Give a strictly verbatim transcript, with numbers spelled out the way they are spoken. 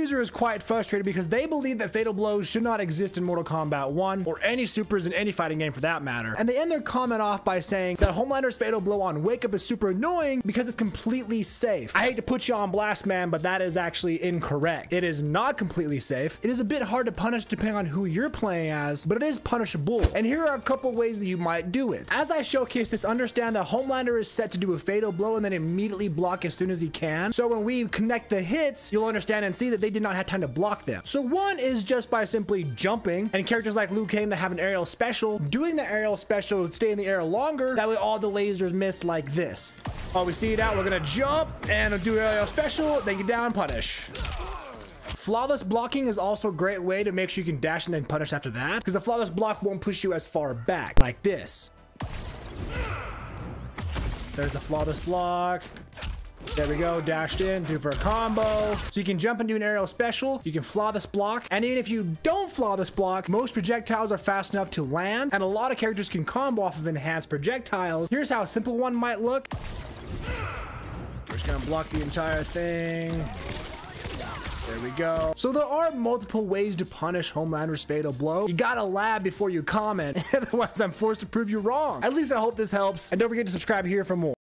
user is quite frustrated because they believe that Fatal Blows should not exist in Mortal Kombat one, or any supers in any fighting game for that matter. And they end their comment off by saying that Homelander's Fatal Blow on Wake Up is super annoying because it's completely safe. I hate to put you on blast, man, but that is actually incorrect. It is not completely safe. It is a bit hard to punish depending on who you're playing as, but it is punishable. And here are a couple ways that you might do it. As I showcase this, understand that Homelander is set to do a Fatal Blow and then immediately block as soon as he can. So when we connect the hits, you'll understand and see that they did not have time to block them. So one is just by simply jumping, and characters like Liu Kang that have an aerial special, doing the aerial special would stay in the air longer. That way all the lasers miss like this. Oh, we see it out. We're gonna jump and do aerial special. Then get down, punish. Flawless blocking is also a great way to make sure you can dash and then punish after that, because the flawless block won't push you as far back like this. There's the flawless block. There we go, dashed in, do for a combo. So you can jump and do an aerial special, you can flaw this block, and even if you don't flaw this block, most projectiles are fast enough to land, and a lot of characters can combo off of enhanced projectiles. Here's how a simple one might look. We're just gonna block the entire thing. There we go. So there are multiple ways to punish Homelander's Fatal Blow. You gotta lab before you comment, otherwise I'm forced to prove you wrong. At least I hope this helps, and don't forget to subscribe here for more.